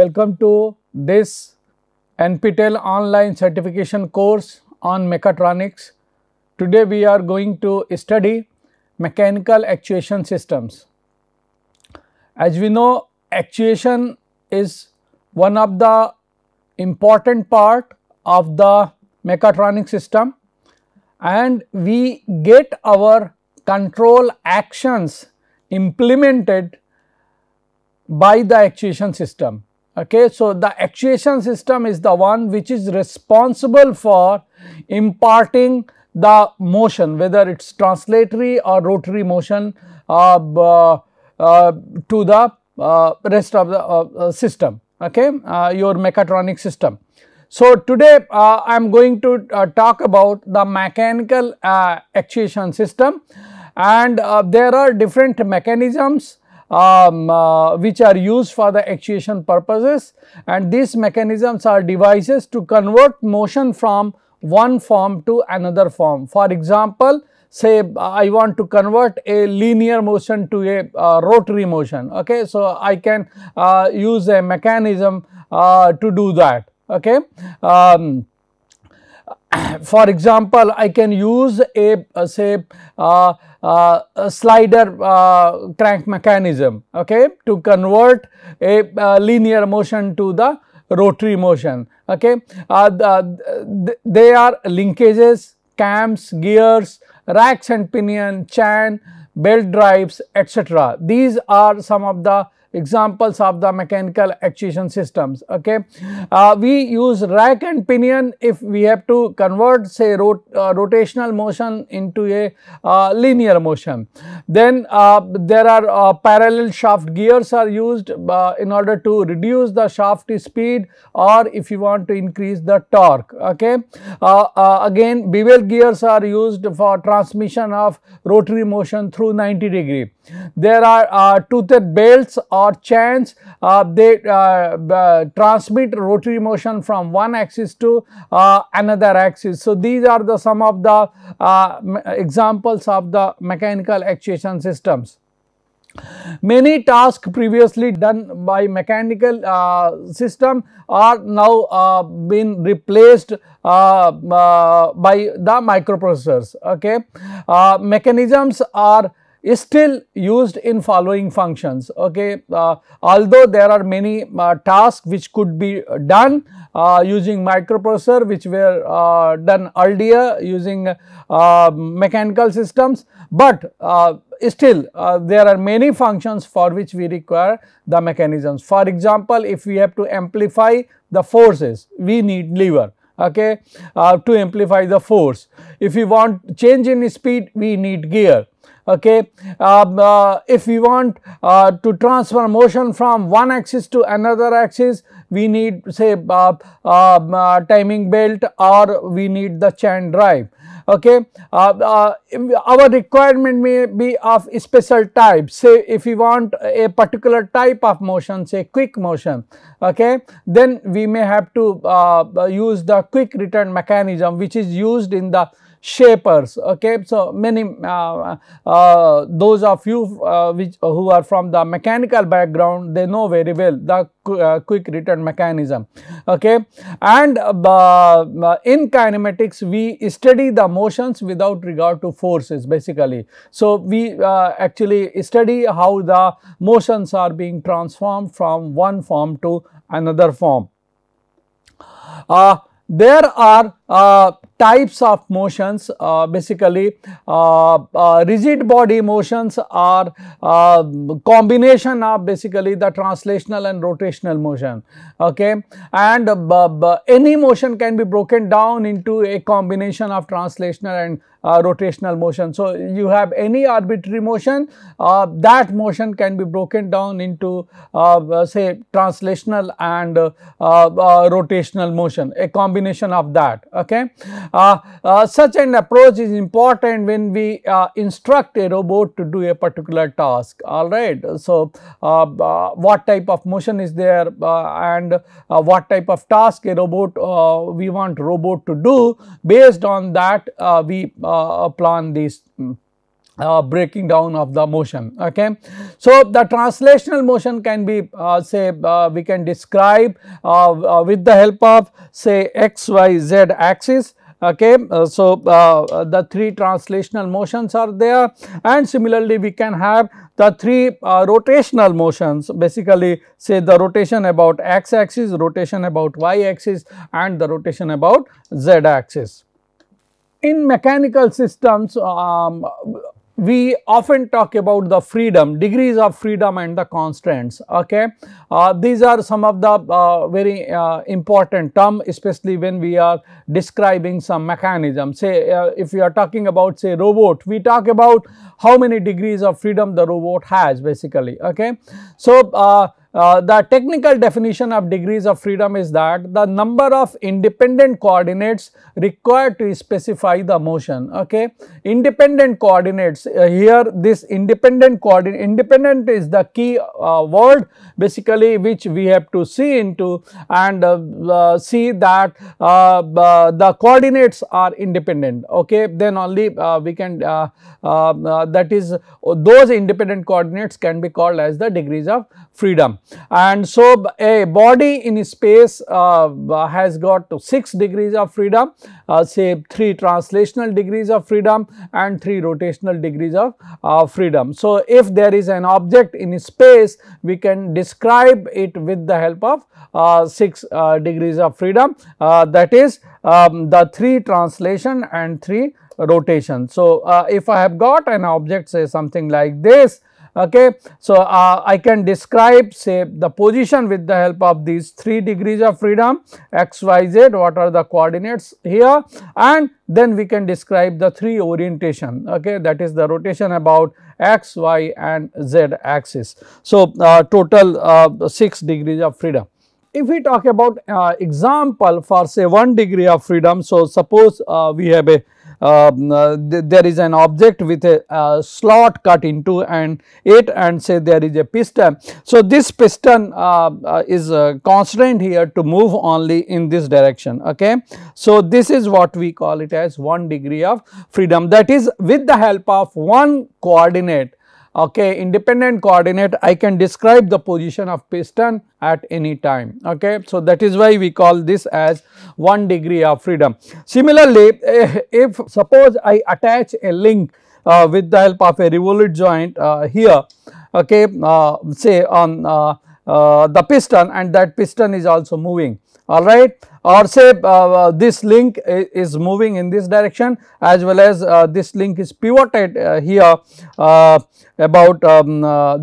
Welcome to this NPTEL online certification course on mechatronics. Today we are going to study mechanical actuation systems. As we know, actuation is one of the important part of the mechatronic system, and we get our control actions implemented by the actuation system. Okay, so the actuation system is the one which is responsible for imparting the motion, whether it's translatory or rotary motion to the rest of the system, okay, your mechatronic system. So today I am going to talk about the mechanical actuation system, and there are different mechanisms which are used for the actuation purposes, and these mechanisms are devices to convert motion from one form to another form. For example, say I want to convert a linear motion to a rotary motion, okay, so I can use a mechanism to do that, okay. For example, I can use a slider crank mechanism, okay, to convert a linear motion to the rotary motion, okay. They are linkages, cams, gears, racks and pinion, chain, belt drives, etc. These are some of the examples of the mechanical actuation systems, okay. We use rack and pinion if we have to convert, say, rotational motion into a linear motion. Then there are parallel shaft gears are used in order to reduce the shaft speed, or if you want to increase the torque, okay. Again, bevel gears are used for transmission of rotary motion through 90 degrees. There are toothed belts or chains, they transmit rotary motion from one axis to another axis. So these are the some of the examples of the mechanical actuation systems. Many tasks previously done by mechanical system are now been replaced by the microprocessors, okay. Mechanisms are is still used in following functions, okay. Although there are many tasks which could be done using microprocessor, which were done earlier using mechanical systems, but still there are many functions for which we require the mechanisms. For example, if we have to amplify the forces, we need lever, okay, to amplify the force. If we want change in speed, we need gear, okay. If we want to transfer motion from one axis to another axis, we need, say, timing belt, or we need the chain drive, okay. Our requirement may be of special type. Say if we want a particular type of motion, say quick motion, okay, then we may have to use the quick return mechanism, which is used in the shapers, okay. So many those of you who are from the mechanical background, they know very well the quick return mechanism, okay. And in kinematics, we study the motions without regard to forces, basically. So we actually study how the motions are being transformed from one form to another form. There are types of motions, basically rigid body motions are combination of basically the translational and rotational motion, okay. And any motion can be broken down into a combination of translational and rotational motion. So you have any arbitrary motion, that motion can be broken down into say translational and rotational motion, a combination of that, okay. Such an approach is important when we instruct a robot to do a particular task, alright. So what type of motion is there, and what type of task a robot we want robot to do, based on that we plan these breaking down of the motion. Okay, so the translational motion can be we can describe with the help of say XYZ axis. Okay, so the three translational motions are there, and similarly we can have the three rotational motions, basically say the rotation about x axis, rotation about y axis, and the rotation about z axis. In mechanical systems, we often talk about the freedom, degrees of freedom and the constraints. Okay, these are some of the very important term, especially when we are describing some mechanism. Say if we are talking about say robot, we talk about how many degrees of freedom the robot has basically. Okay, so the technical definition of degrees of freedom is that the number of independent coordinates required to specify the motion. Okay, independent coordinates, here this independent coordinate, independent is the key word basically, which we have to see into and see that the coordinates are independent. Okay, then only we can that is those independent coordinates can be called as the degrees of freedom. And so a body in space has got 6 degrees of freedom, say 3 translational degrees of freedom and 3 rotational degrees of freedom. So if there is an object in space, we can describe it with the help of 6 degrees of freedom, that is the 3 translation and 3 rotation. So if I have got an object say something like this, okay, so I can describe say the position with the help of these 3 degrees of freedom, x, y, z, what are the coordinates here, and then we can describe the 3 orientation. Okay, that is the rotation about x, y and z axis. So total 6 degrees of freedom. If we talk about example for say 1 degree of freedom, so suppose we have a there is an object with a slot cut into and it, and say there is a piston. So this piston is constrained here to move only in this direction. Okay, so this is what we call it as 1 degree of freedom, that is with the help of 1 coordinate. Okay, independent coordinate, I can describe the position of piston at any time. Okay, so that is why we call this as 1 degree of freedom. Similarly, if suppose I attach a link with the help of a revolute joint here, okay, say on the piston, and that piston is also moving. All right, or say this link is moving in this direction, as well as this link is pivoted here about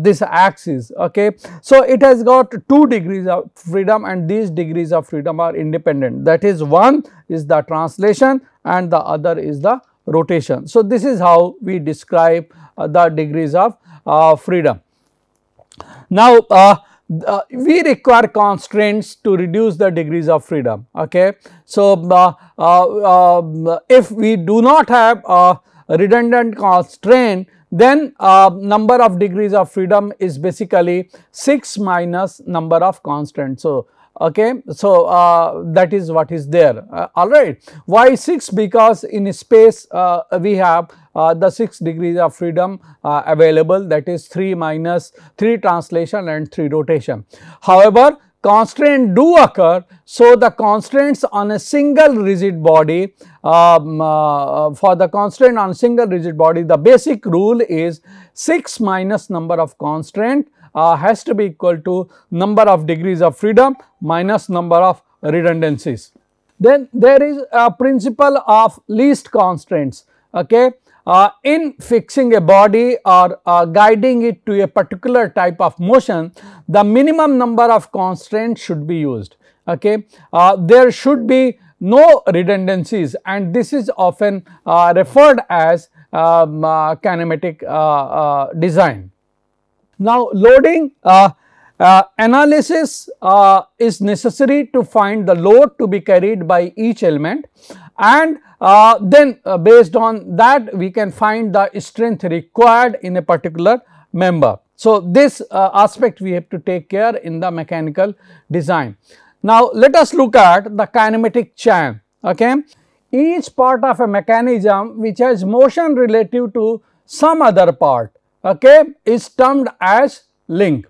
this axis. Okay, so it has got 2 degrees of freedom, and these degrees of freedom are independent, that is 1 is the translation and the other is the rotation. So this is how we describe the degrees of freedom. Now we require constraints to reduce the degrees of freedom. Okay, so if we do not have a redundant constraint, then number of degrees of freedom is basically 6 minus number of constraints. So okay, so that is what is there. All right, why 6? Because in space we have the 6 degrees of freedom available, that is 3 minus 3 translation and 3 rotation. However, constraints do occur, so the constraints on a single rigid body, for the constraint on single rigid body, the basic rule is 6 minus number of constraint has to be equal to number of degrees of freedom minus number of redundancies. Then there is a principle of least constraints. Okay, in fixing a body or guiding it to a particular type of motion, the minimum number of constraints should be used. Okay, there should be no redundancies, and this is often referred as kinematic design. Now, loading analysis is necessary to find the load to be carried by each element, and then based on that we can find the strength required in a particular member. So this aspect we have to take care in the mechanical design. Now let us look at the kinematic chain. Okay, each part of a mechanism which has motion relative to some other part, okay, is termed as link.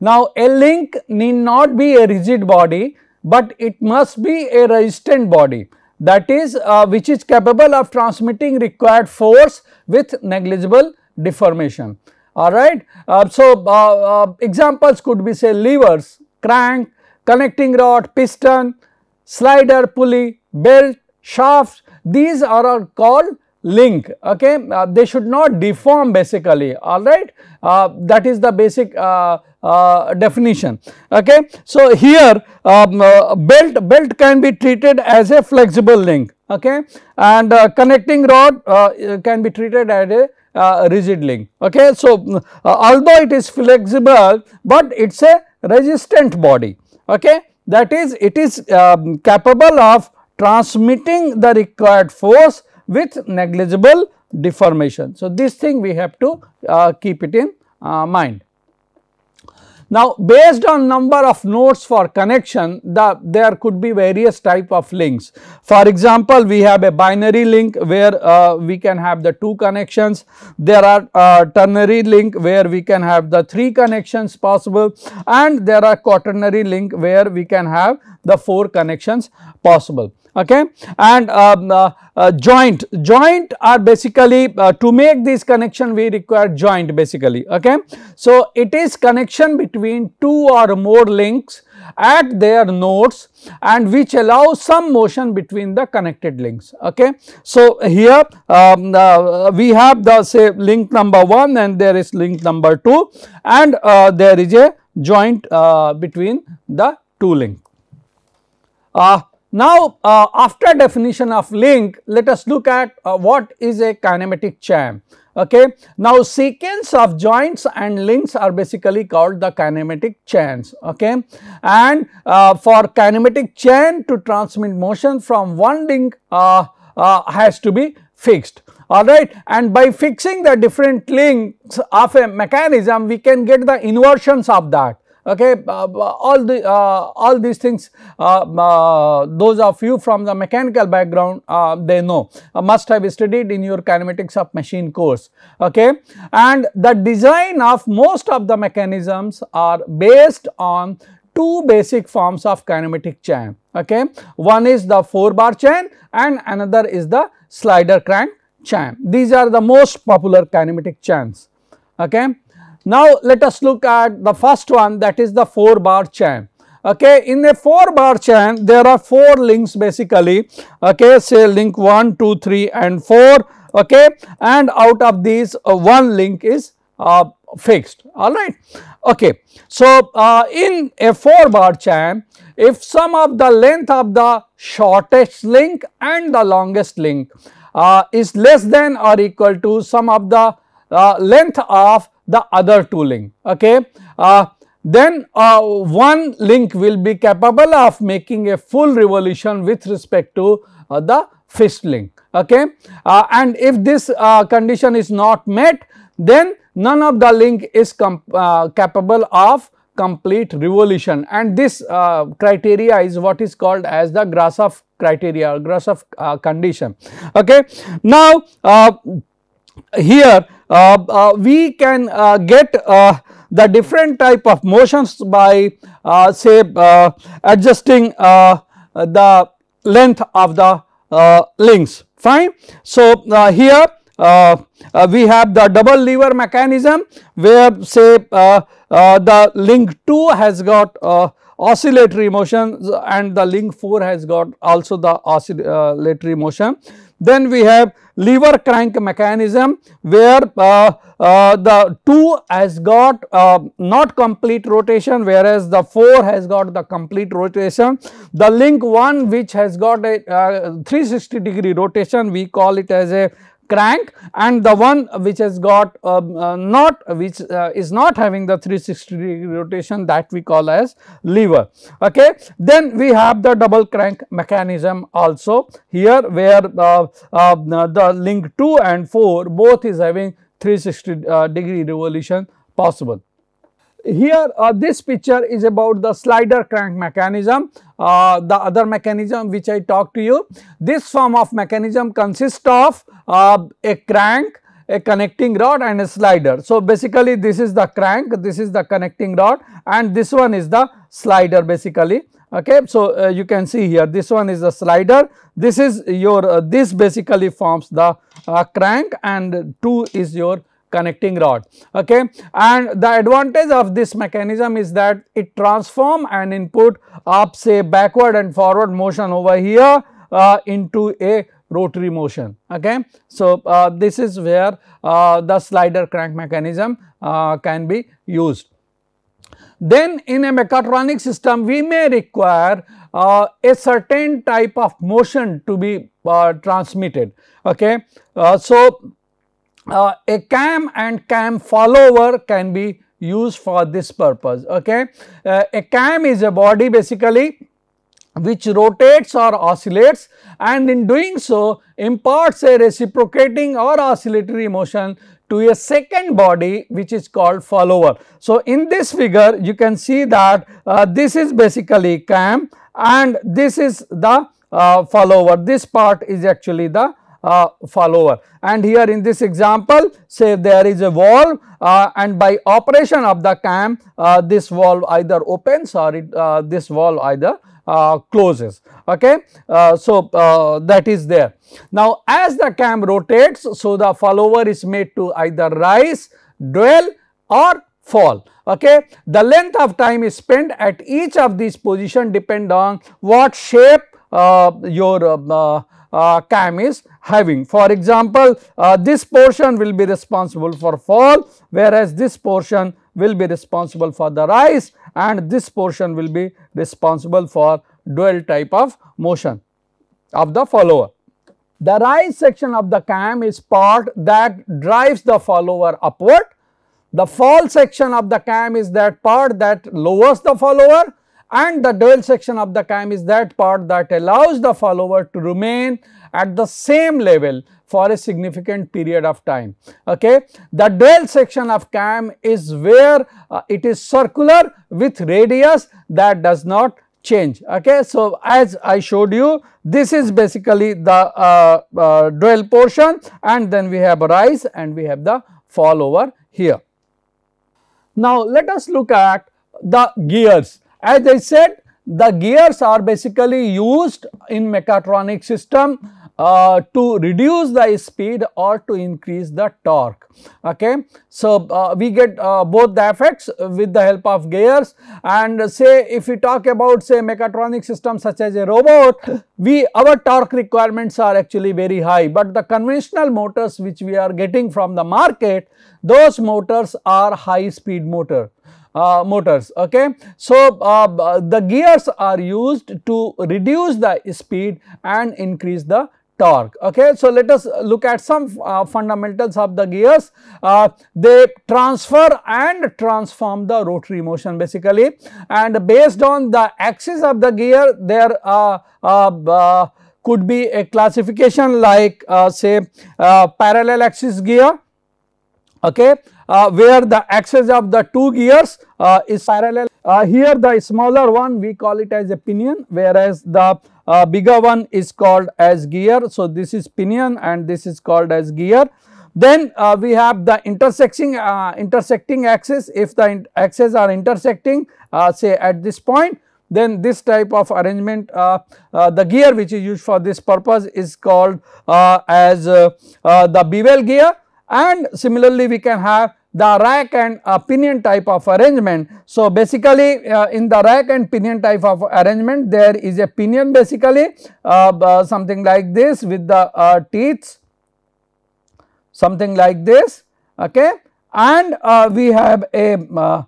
Now, a link need not be a rigid body, but it must be a resistant body, that is which is capable of transmitting required force with negligible deformation. All right. So, examples could be say levers, crank, connecting rod, piston, slider, pulley, belt, shaft. These are all called link, okay. They should not deform basically, all right. That is the basic definition, okay. So, here belt can be treated as a flexible link, okay, and connecting rod can be treated as a rigid link, okay. So, although it is flexible, but it is a resistant body, okay, that is it is capable of transmitting the required force with negligible deformation. So, this thing we have to keep it in mind. Now, based on number of nodes for connection, there could be various type of links. For example, we have a binary link where we can have the 2 connections. There are ternary link where we can have the 3 connections possible, and there are quaternary link where we can have the 4 connections possible, okay. And joint are basically to make this connection we require joint basically, okay. So, it is connection between 2 or more links at their nodes and which allows some motion between the connected links, okay. So, here we have the say link number 1 and there is link number 2 and there is a joint between the 2 links. Now, after definition of link, let us look at what is a kinematic chain, okay. Now, sequence of joints and links are basically called the kinematic chains, okay. And for kinematic chain to transmit motion from one link has to be fixed, all right. And by fixing the different links of a mechanism, we can get the inversions of that. Okay, all these things, those of you from the mechanical background, they know, must have studied in your kinematics of machine course, okay. And the design of most of the mechanisms are based on 2 basic forms of kinematic chain, okay. One is the 4-bar chain and another is the slider crank chain. These are the most popular kinematic chains, okay. Now, let us look at the first one, that is the 4-bar chain, okay. In a 4-bar chain, there are 4 links basically, okay, say link 1, 2, 3 and 4, okay, and out of these one link is fixed, all right, okay. So, in a 4-bar chain, if sum of the length of the shortest link and the longest link is less than or equal to sum of the length of the other 2 link, okay, then one link will be capable of making a full revolution with respect to the fixed link, okay. And if this condition is not met, then none of the link is capable of complete revolution, and this criteria is what is called as the Grashof criteria or Grashof condition, okay. Now, here we can get the different type of motions by say adjusting the length of the links, fine. So, here we have the double lever mechanism where say the link 2 has got oscillatory motion and the link 4 has got also the oscillatory motion. Then we have lever crank mechanism where the 2 has got not complete rotation, whereas the 4 has got the complete rotation. The link 1 which has got a 360-degree rotation, we call it as a crank, and the one which has got which is not having the 360-degree rotation, that we call as lever, okay. Then we have the double crank mechanism also here where the link 2 and 4 both is having 360-degree revolution possible. Here this picture is about the slider crank mechanism, the other mechanism which I talked to you. This form of mechanism consists of a crank, a connecting rod and a slider. So, basically this is the crank, this is the connecting rod and this one is the slider basically. Okay. So, you can see here this one is the slider, this is your this basically forms the crank and 2 is your connecting rod. Okay. And the advantage of this mechanism is that it transforms an input of say backward and forward motion over here into a rotary motion. Okay. So, this is where the slider crank mechanism can be used. Then in a mechatronic system we may require a certain type of motion to be transmitted. Okay. So, a cam and cam follower can be used for this purpose. Okay. A cam is a body basically which rotates or oscillates and in doing so imparts a reciprocating or oscillatory motion to a second body which is called follower. So, in this figure you can see that this is basically cam and this is the follower, this part is actually the follower. And here in this example say there is a valve and by operation of the cam this valve either opens or it, this valve either closes. Okay. So, that is there. Now, as the cam rotates, so the follower is made to either rise, dwell or fall. Okay. The length of time is spent at each of these positions depend on what shape your cam is having. For example, this portion will be responsible for fall, whereas this portion will be responsible for the rise and this portion will be responsible for dwell type of motion of the follower. The rise section of the cam is part that drives the follower upward. The fall section of the cam is that part that lowers the follower and the dwell section of the cam is that part that allows the follower to remain at the same level for a significant period of time. Okay. The dwell section of cam is where it is circular with radius that does not change. Okay. So, as I showed you, this is basically the dwell portion and then we have a rise and we have the fall over here. Now, let us look at the gears. As I said, the gears are basically used in mechatronic system to reduce the speed or to increase the torque. Okay. So, we get both the effects with the help of gears and say if we talk about say mechatronic systems such as a robot, our torque requirements are actually very high, but the conventional motors which we are getting from the market, those motors are high speed motors. Okay. So, the gears are used to reduce the speed and increase the torque. Okay. So, let us look at some fundamentals of the gears. They transfer and transform the rotary motion basically, and based on the axis of the gear there could be a classification like say parallel axis gear. Okay. Where the axis of the two gears is parallel. Here the smaller one we call it as a pinion, whereas the bigger one is called as gear. So, this is pinion and this is called as gear. Then we have the intersecting axis. If the axes are intersecting say at this point, then this type of arrangement, the gear which is used for this purpose is called as the bevel gear. And similarly, we can have the rack and pinion type of arrangement. So, basically in the rack and pinion type of arrangement there is a pinion basically something like this with the teeth, something like this. Okay. And we have a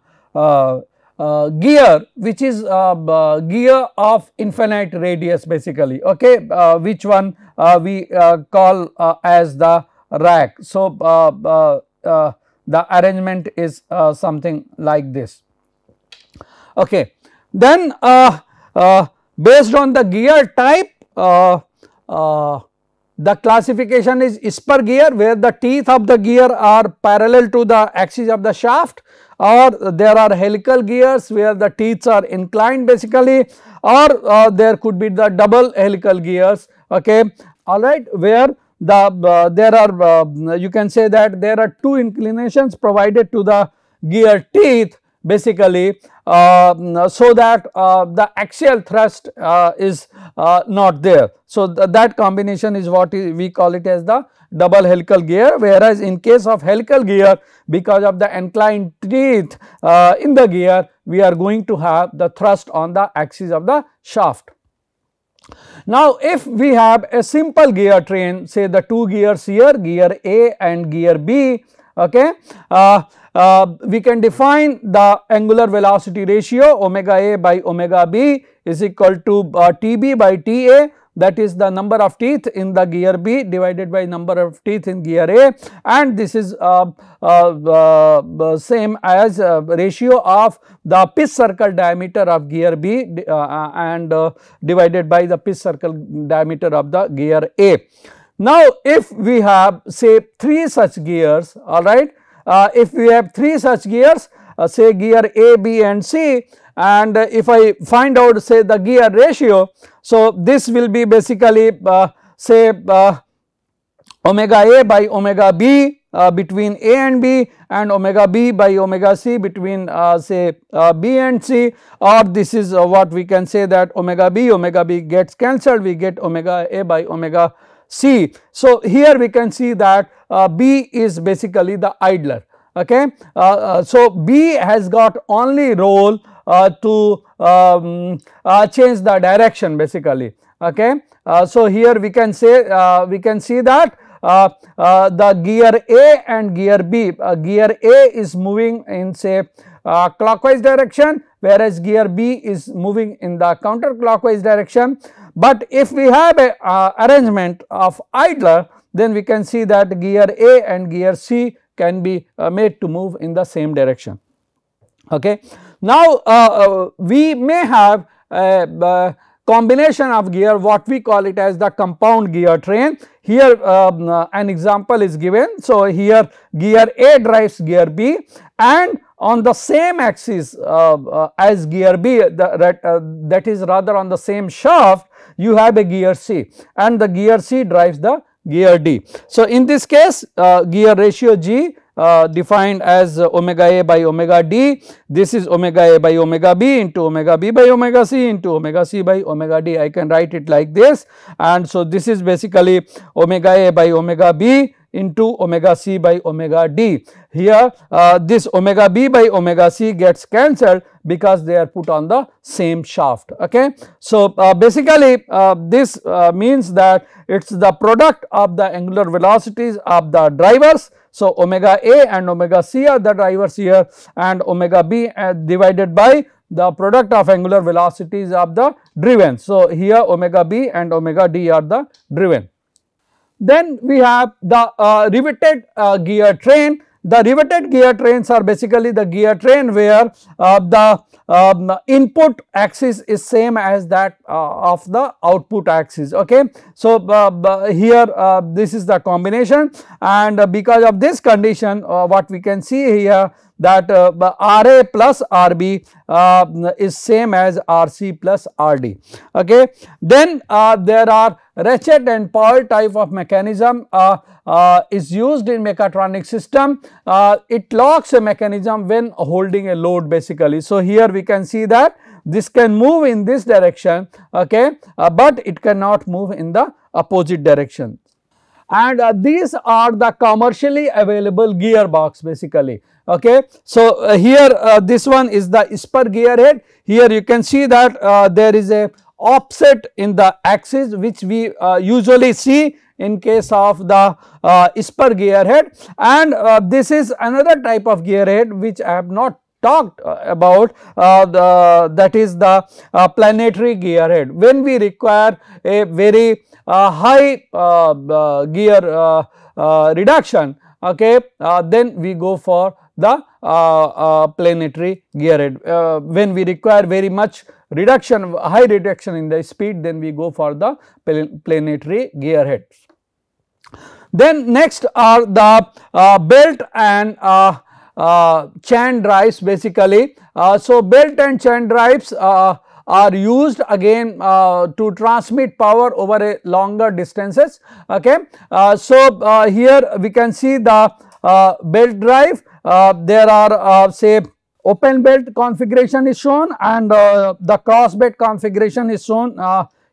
gear which is gear of infinite radius basically. Okay. Which one we call as the rack. So, the arrangement is something like this. Okay. Then based on the gear type, the classification is spur gear, where the teeth of the gear are parallel to the axis of the shaft, or there are helical gears where the teeth are inclined basically, or there could be the double helical gears. Okay. All right, where you can say that there are two inclinations provided to the gear teeth basically, so that the axial thrust is not there. So, that combination is what we call it as the double helical gear, whereas in case of helical gear, because of the inclined teeth in the gear, we are going to have the thrust on the axis of the shaft. Now, if we have a simple gear train, say the two gears here, gear A and gear B, okay, we can define the angular velocity ratio omega A by omega B is equal to TB by TA, that is the number of teeth in the gear B divided by number of teeth in gear A, and this is same as ratio of the pitch circle diameter of gear B and divided by the pitch circle diameter of the gear A. Now, if we have say 3 such gears, alright, if we have 3 such gears, say gear A, B and C, and if I find out say the gear ratio, so this will be basically say omega A by omega B between A and B, and omega B by omega C between say B and C, or this is what we can say that omega B gets cancelled, we get omega A by omega C. So, here we can see that B is basically the idler, okay. So, B has got only role to change the direction basically, okay. So, here we can say we can see that the gear A and gear B, gear A is moving in say clockwise direction, whereas gear B is moving in the counterclockwise direction. But if we have a arrangement of idler, then we can see that gear A and gear C can be made to move in the same direction, okay. Now, we may have a combination of gear, what we call it as the compound gear train. Here an example is given. So, here gear A drives gear B, and on the same axis as gear B, that is rather on the same shaft, you have a gear C, and the gear C drives the gear D. So, in this case gear ratio G defined as omega A by omega D, this is omega A by omega B into omega B by omega C into omega C by omega D. I can write it like this, and so this is basically omega A by omega B into omega C by omega D. Here this omega B by omega C gets cancelled because they are put on the same shaft, okay. So, basically this means that it is the product of the angular velocities of the drivers. So, omega A and omega C are the drivers here, and omega B divided by the product of angular velocities of the driven. So, here omega B and omega D are the driven. Then we have the riveted gear train. The riveted gear trains are basically the gear train where the input axis is same as that of the output axis, okay. So, here this is the combination, and because of this condition what we can see here that RA plus RB is same as RC plus RD, okay. Then there are ratchet and pawl type of mechanism is used in mechatronic system. It locks a mechanism when holding a load basically. So, here we can see that this can move in this direction, okay, but it cannot move in the opposite direction. And these are the commercially available gearbox basically, okay. So, here this one is the spur gear head. Here you can see that there is a offset in the axis which we usually see in case of the spur gear head, and this is another type of gear head which I have not talked about, that is the planetary gear head. When we require a very high gear reduction, okay, then we go for the planetary gear head. When we require very much reduction, high reduction in the speed, then we go for the planetary gear heads. Then next are the belt and chain drives basically. So, belt and chain drives are used again to transmit power over a longer distances, okay. So here we can see the belt drive. There are say open belt configuration is shown, and the cross belt configuration is shown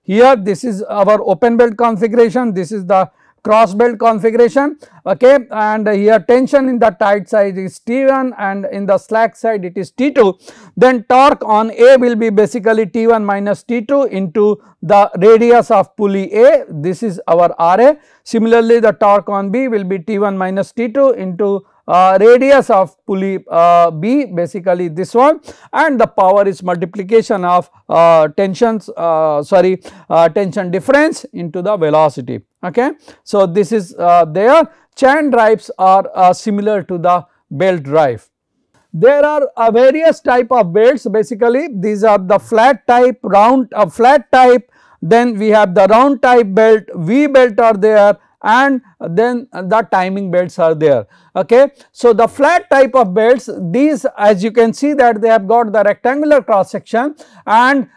here. This is our open belt configuration, this is the cross belt configuration, okay. And here tension in the tight side is T1 and in the slack side it is T2. Then torque on A will be basically T1 minus T2 into the radius of pulley A. This is our RA. Similarly, the torque on B will be T1 minus T2 into radius of pulley B, basically this one, and the power is multiplication of tension difference into the velocity, okay. So this is there. Chain drives are similar to the belt drive. There are various type of belts. Basically these are the flat type, round, flat type, then we have the round type belt, V belt are there, and then the timing belts are there, okay. So the flat type of belts, these as you can see that they have got the rectangular cross section, and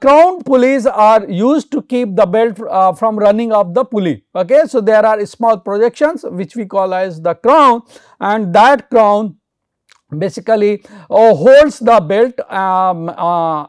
crown pulleys are used to keep the belt from running off the pulley, okay. So there are small projections which we call as the crown, and that crown basically holds the belt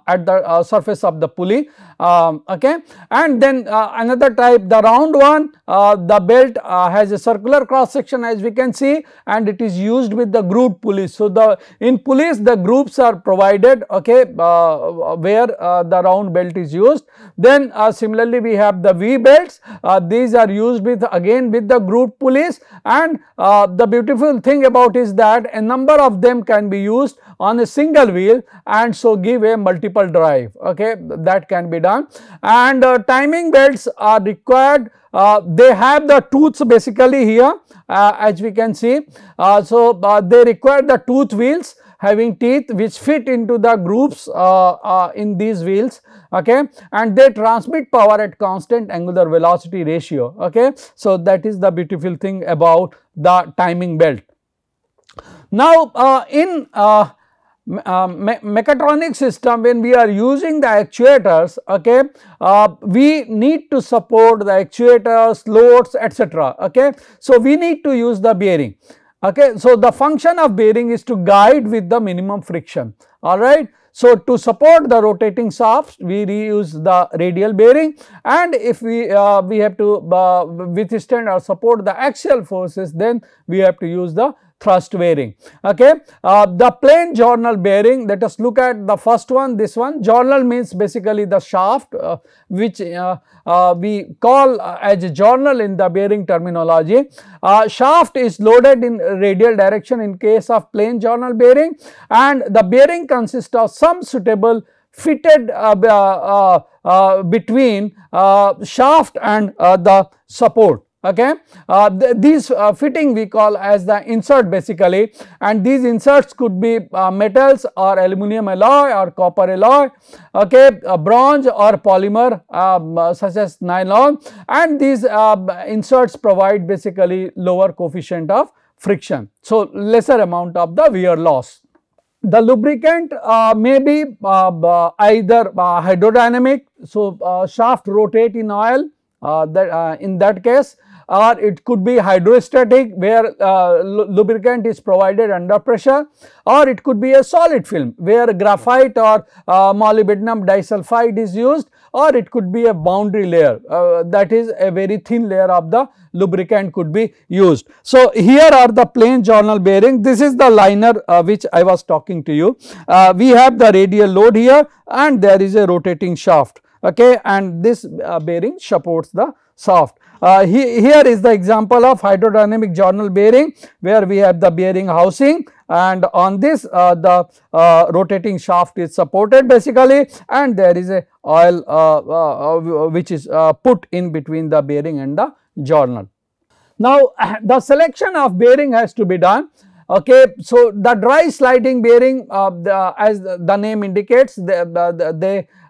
at the surface of the pulley, okay. And then another type, the round one, the belt has a circular cross section as we can see, and it is used with the grooved pulleys. So the in pulleys the grooves are provided, okay, where the round belt is used. Then similarly we have the V belts, these are used with again with the grooved pulleys, and the beautiful thing about is that a number of them can be used on a single wheel and so give a multiple drive, okay, that can be done. And timing belts are required. They have the tooths basically here as we can see. So they require the tooth wheels having teeth which fit into the grooves in these wheels, okay, and they transmit power at constant angular velocity ratio, okay. So that is the beautiful thing about the timing belt. Now in mechatronic system, when we are using the actuators, okay, we need to support the actuators, loads, etc., okay. So we need to use the bearing, okay. So the function of bearing is to guide with the minimum friction, alright. So to support the rotating shafts, we reuse the radial bearing, and if we have to withstand or support the axial forces, then we have to use the thrust bearing, okay. The plain journal bearing, let us look at the first one, this one. Journal means basically the shaft which we call as a journal in the bearing terminology. Shaft is loaded in radial direction in case of plain journal bearing, and the bearing consists of some suitable fitted between shaft and the support, okay. These fitting we call as the insert basically, and these inserts could be metals or aluminum alloy or copper alloy, okay, bronze or polymer such as nylon, and these inserts provide basically lower coefficient of friction, so lesser amount of the wear loss. The lubricant may be either hydrodynamic, so shaft rotate in oil in that case, or it could be hydrostatic where lubricant is provided under pressure, or it could be a solid film where graphite or molybdenum disulfide is used, or it could be a boundary layer, that is a very thin layer of the lubricant could be used. So here are the plain journal bearing. This is the liner which I was talking to you. We have the radial load here, and there is a rotating shaft, okay, and this bearing supports the shaft. Here is the example of hydrodynamic journal bearing where we have the bearing housing, and on this the rotating shaft is supported basically, and there is a oil which is put in between the bearing and the journal. Now the selection of bearing has to be done, okay. So the dry sliding bearing, as the name indicates, they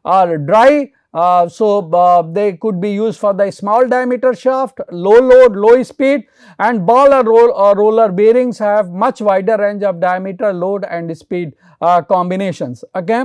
are dry They could be used for the small diameter shaft, low load, low speed, and ball or roller bearings have much wider range of diameter, load and speed combinations. Okay.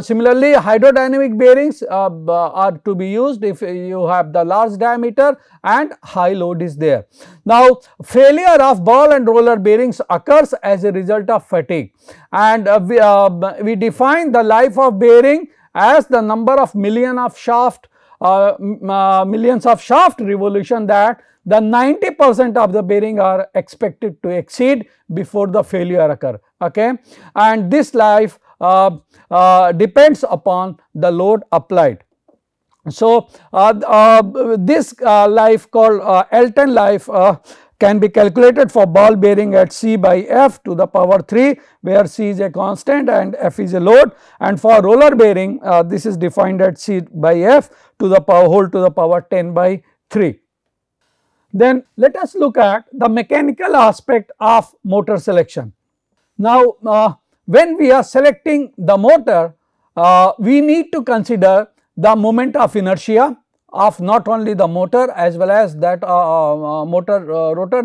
Similarly, hydrodynamic bearings are to be used if you have the large diameter and high load is there. Now, failure of ball and roller bearings occurs as a result of fatigue, and we define the life of bearing as the number of millions of shaft revolution that the 90% of the bearing are expected to exceed before the failure occur, okay. And this life depends upon the load applied. So, this life called Elton life can be calculated for ball bearing at C by F to the power 3, where C is a constant and F is a load, and for roller bearing this is defined at C by F to the power whole 10 by 3. Then let us look at the mechanical aspect of motor selection. Now, when we are selecting the motor, we need to consider the moment of inertia of not only the motor as well as that rotor,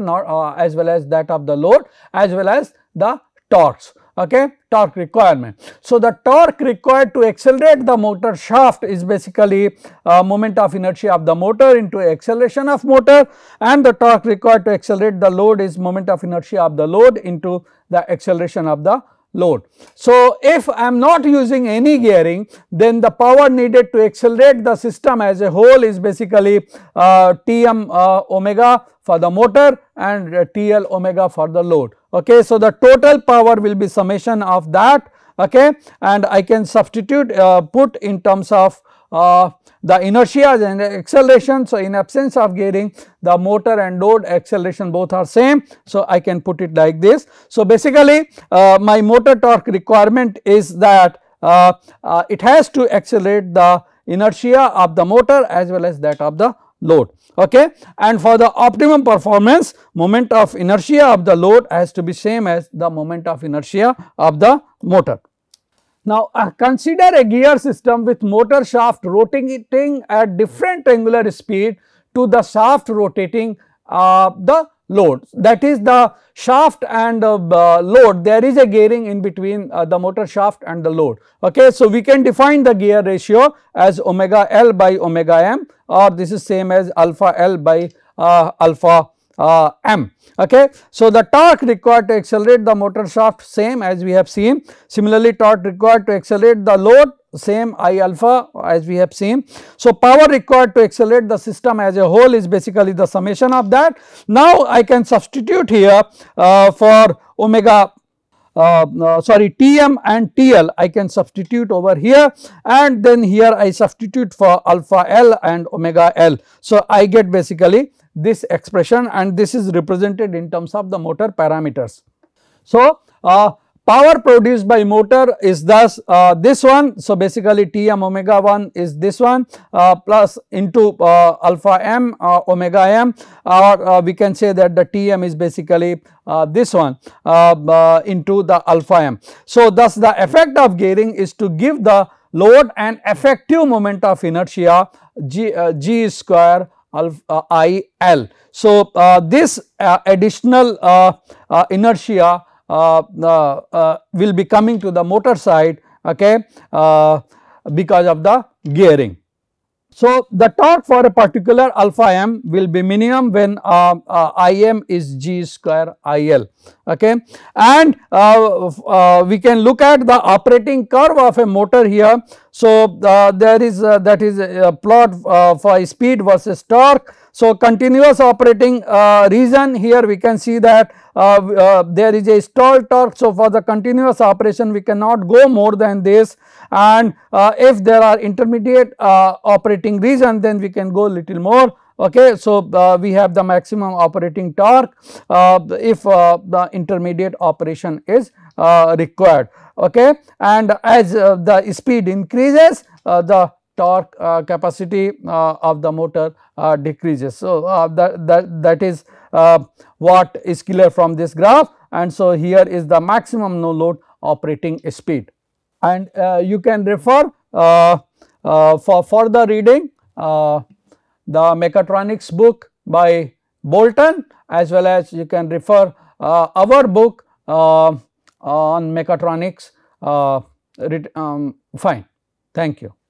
as well as that of the load, as well as the torques, okay, torque requirement. So, the torque required to accelerate the motor shaft is basically moment of inertia of the motor into acceleration of motor, and the torque required to accelerate the load is moment of inertia of the load into the acceleration of the load. So, if I am not using any gearing, then the power needed to accelerate the system as a whole is basically Tm omega for the motor and Tl omega for the load, okay. So, the total power will be summation of that, okay, and I can substitute put in terms of the inertia and acceleration. So, in absence of gearing, the motor and load acceleration both are same. So, I can put it like this. So, basically my motor torque requirement is that it has to accelerate the inertia of the motor as well as that of the load, okay. And for the optimum performance, moment of inertia of the load has to be same as the moment of inertia of the motor. Now, consider a gear system with motor shaft rotating at different angular speed to the shaft rotating the load, that is the shaft and load, there is a gearing in between the motor shaft and the load, okay. So, we can define the gear ratio as omega L by omega m, or this is same as alpha L by alpha m, okay. So, the torque required to accelerate the motor shaft same as we have seen. Similarly, torque required to accelerate the load same I alpha as we have seen. So, power required to accelerate the system as a whole is basically the summation of that. Now, I can substitute here for omega Tm and Tl I can substitute over here, and then here I substitute for alpha L and omega L. So, I get basically this expression, and this is represented in terms of the motor parameters. So, power produced by motor is thus this one. So, basically Tm omega 1 is this one plus into alpha m omega m, or we can say that the Tm is basically this one into the alpha m. So, thus the effect of gearing is to give the load an effective moment of inertia g square I L. So, this additional inertia will be coming to the motor side, okay, because of the gearing. So, the torque for a particular alpha m will be minimum when Im is g square IL, okay. And we can look at the operating curve of a motor here. So, there is that is a plot for speed versus torque. So, continuous operating region, here we can see that there is a stall torque. So, for the continuous operation we cannot go more than this, and if there are intermediate operating region, then we can go little more, okay. So, we have the maximum operating torque if the intermediate operation is required, okay. And as the speed increases, the torque capacity of the motor decreases. So, that is what is clear from this graph, and so here is the maximum no load operating speed, and you can refer for further reading the mechatronics book by Bolton, as well as you can refer our book on mechatronics. Fine, thank you.